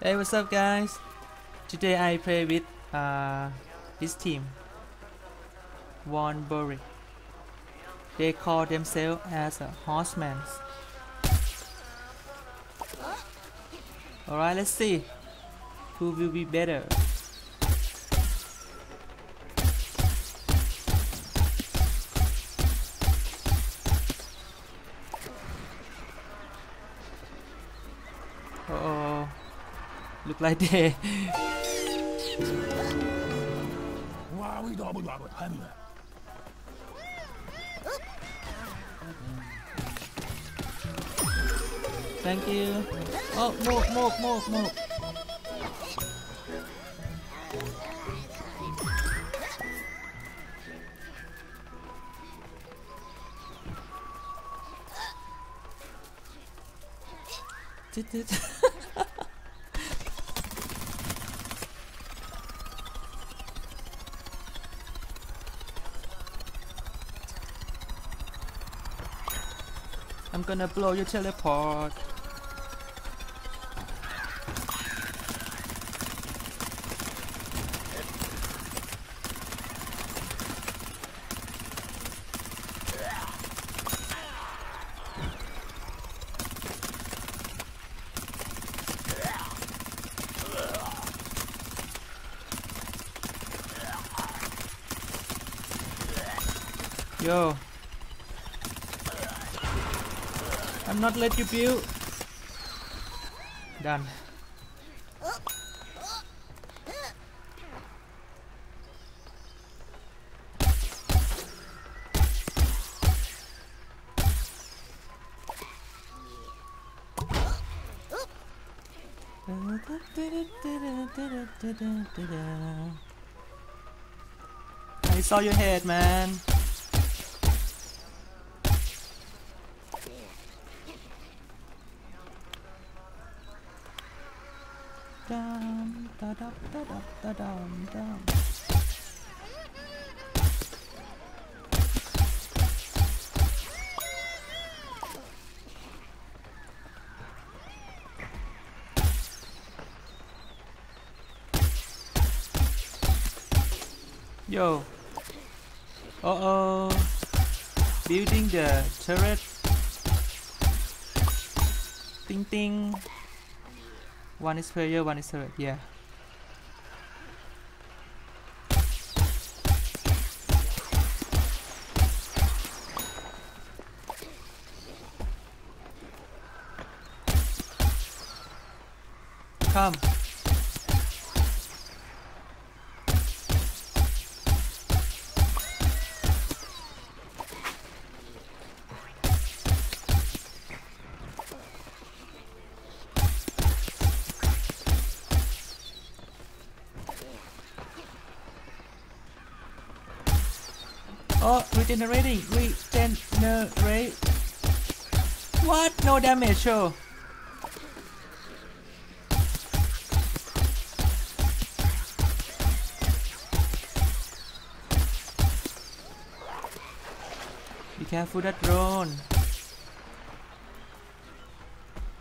Hey, what's up guys? Today I play with this team, Vonburic. They call themselves as Horsemen. Alright, let's see who will be better. Uh-oh, look like they Thank you. Oh, more. I'm gonna blow your teleport. Yo, I'm not let you build. Done. I saw your head, man. Dum. Yo. Uh-oh. Building the turret. Ting ting. One is player, one is turret, yeah. Come. Oh, regenerate. What? No damage, show. Be careful that drone.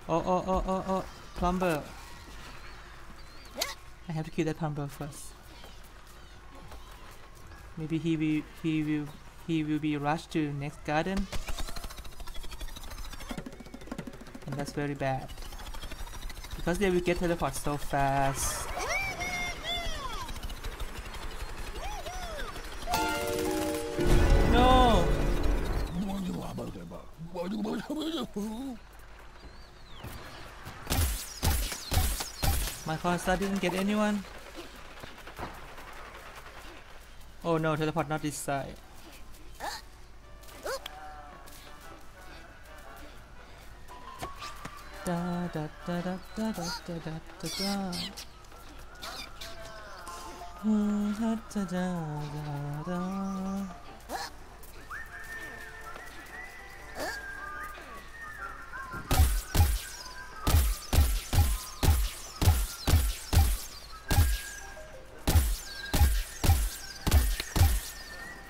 Oh, plumber. I have to kill that plumber first. Maybe he will be rushed to next garden, and that's very bad because they will get teleported so fast. No. My console didn't get anyone. Oh no, teleport not this side.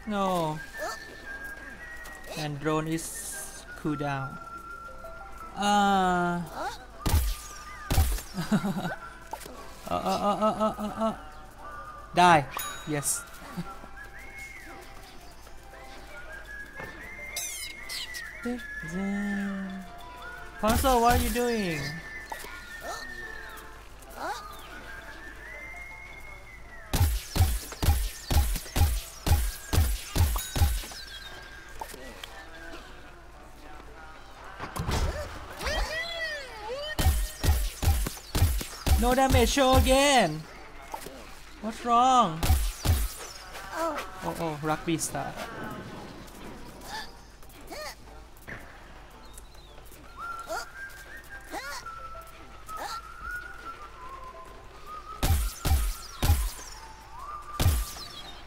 No, and drone is cooldown. Die. Yes. Fonso, what are you doing? No damage, show again! What's wrong? Oh, oh, rugby star.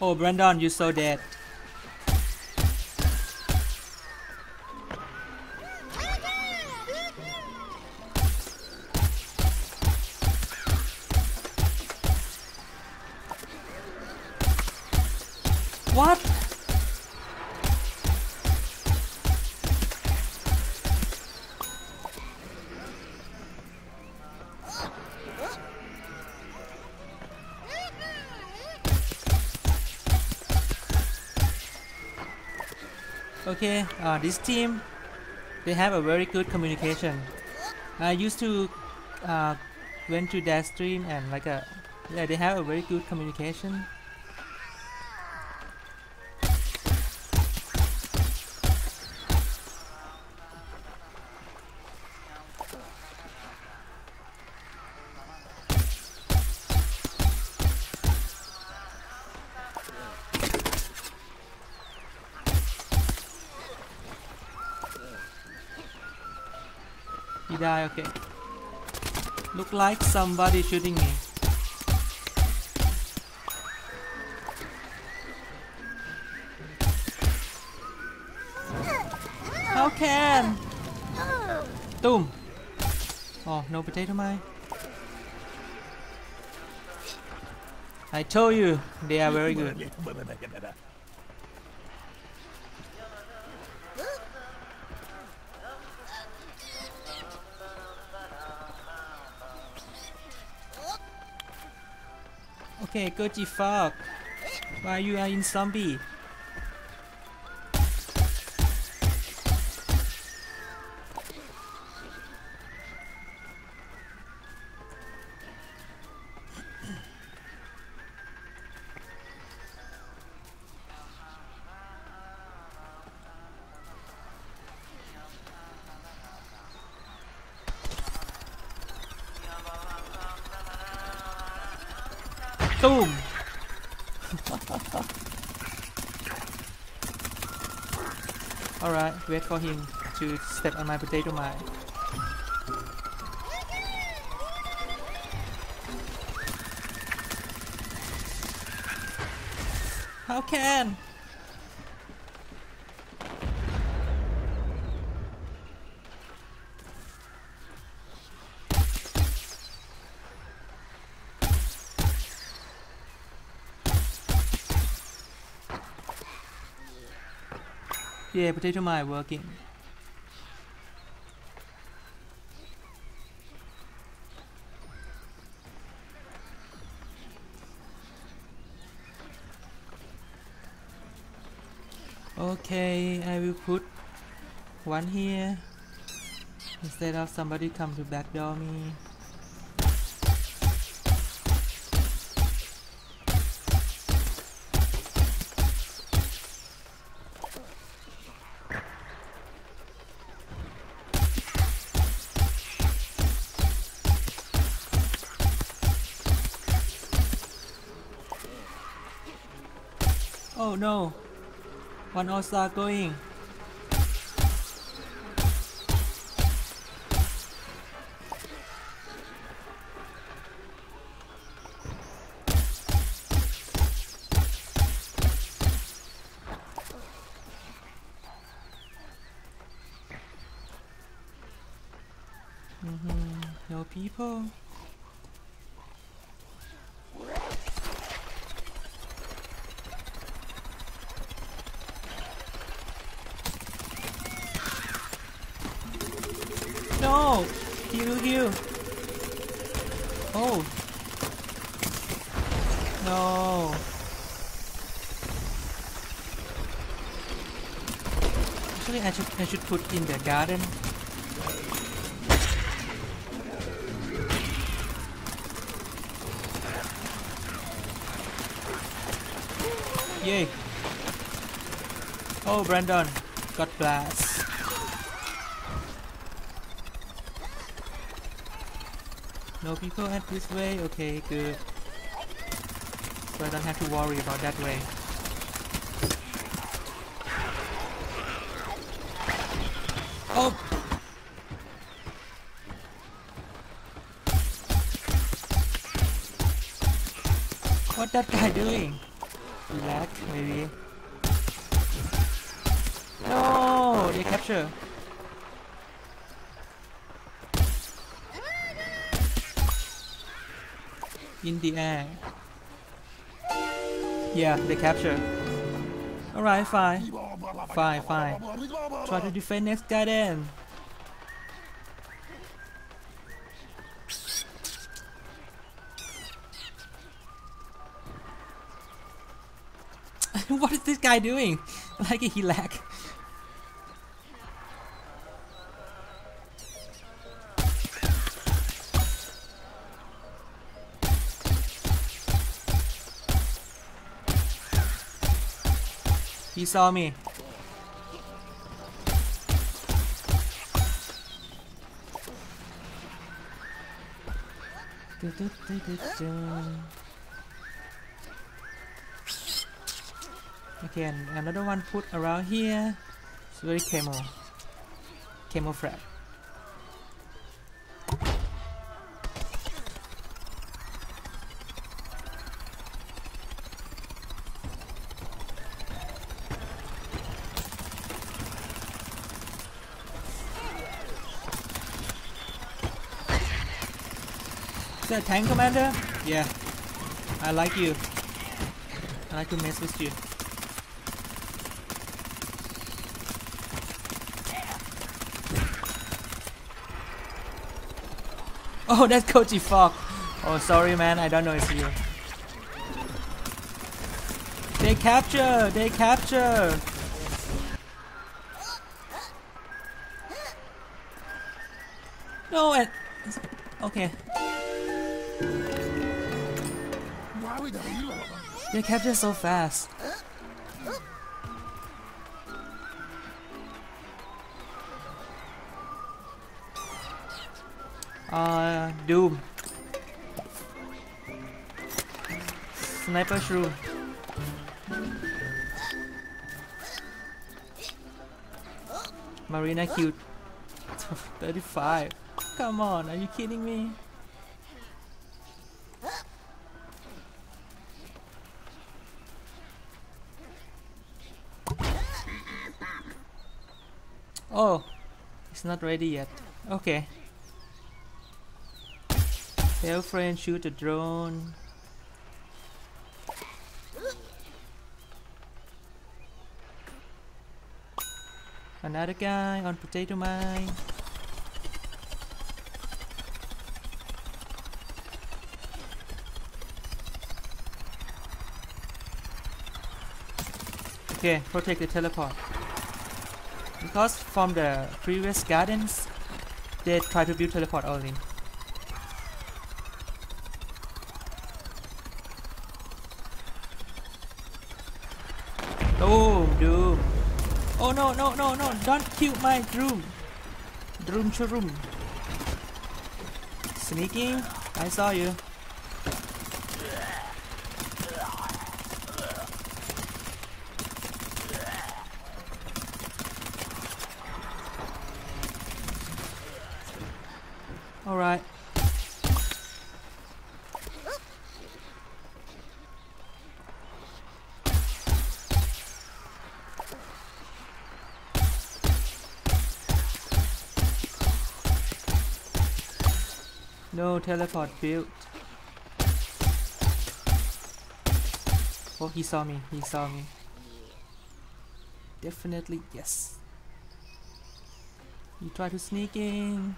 Oh, Brandon, you're so dead. What? Okay, this team, they have a very good communication. I used to went to that stream and like a yeah, they have a very good communication. Die, okay. Look like somebody shooting me. How can? Boom. Oh, no potato mine. I told you, they are very good. Okay, Gojifox, why you are in zombie? Boom! Alright, wait for him to step on my potato mine. How can? Yeah, potato mine working. Okay, I will put one here instead of somebody come to backdoor me. Oh no, one all-star going. No people. No! Heal! Oh! No. Actually, I should put in the garden. Yay! Oh, Brandon got blast. No people at this way. Okay, good. So I don't have to worry about that way. Oh! What that guy doing? Relax, maybe. No, they capture. In the air. Yeah, they capture. Alright, fine. Try to defend next guy then. What is this guy doing? Like he lag. He saw me. Again, another one put around here. It's very camouflage. Is that a tank commander? Yeah, I like you. I like to mess with you. Oh, that's Gojifox. Oh, sorry, man. I don't know it's you. They capture. They capture. No, and okay. They capture so fast. Doom. Sniper shrew. Mariana killed 35. Come on, are you kidding me? Oh, it's not ready yet. Okay. Tell friend, shoot a drone. Another guy on potato mine. Okay, protect the teleport. Because from the previous gardens, they try to build teleport only. Doom. Oh no, don't kill my Doom. Doom. Sneaking, I saw you. Alright. No teleport built. Oh, he saw me. Definitely, yes. You try to sneak in.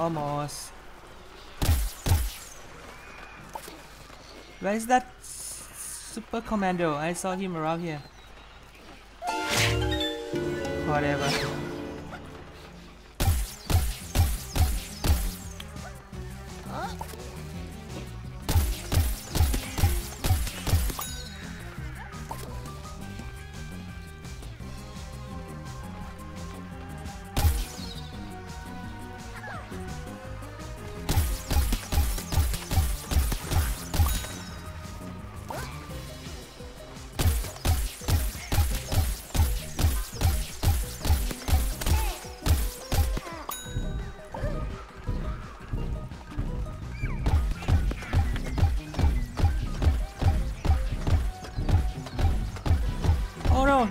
Almost. Where is that super commando? I saw him around here. Whatever.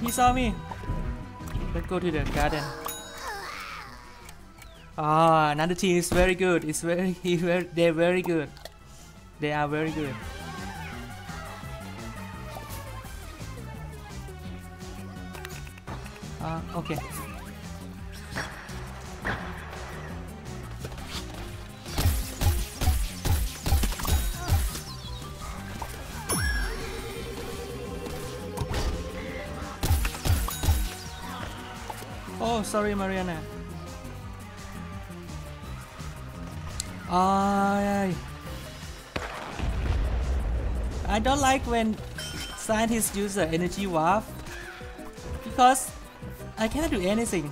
He saw me. Let's go to the garden. Ah, another team is very good. They're very good. They are very good. Okay. Oh, sorry, Mariana. I don't like when scientists use the energy warp because I cannot do anything.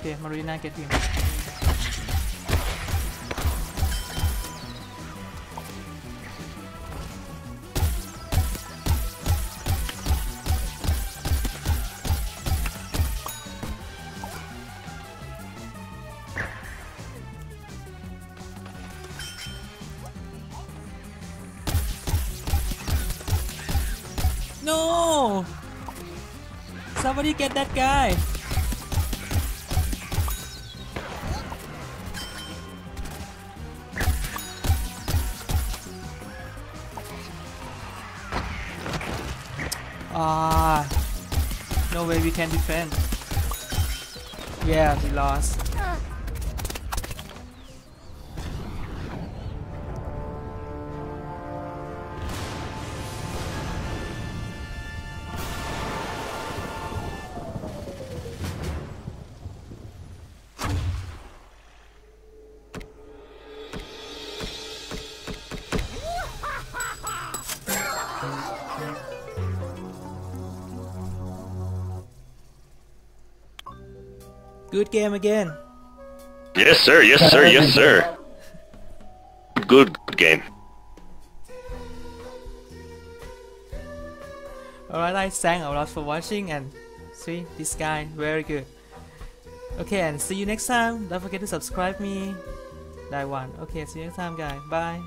Okay, Mariana, get him. No! Somebody get that guy! Ah, no way we can defend. Yeah, we lost. Good game again. Yes, sir. Yes, sir. Yes, sir. Good game. Alright, I thank a lot for watching, and see this guy very good. Okay, and see you next time. Don't forget to subscribe me. That one. Okay, see you next time, guys. Bye.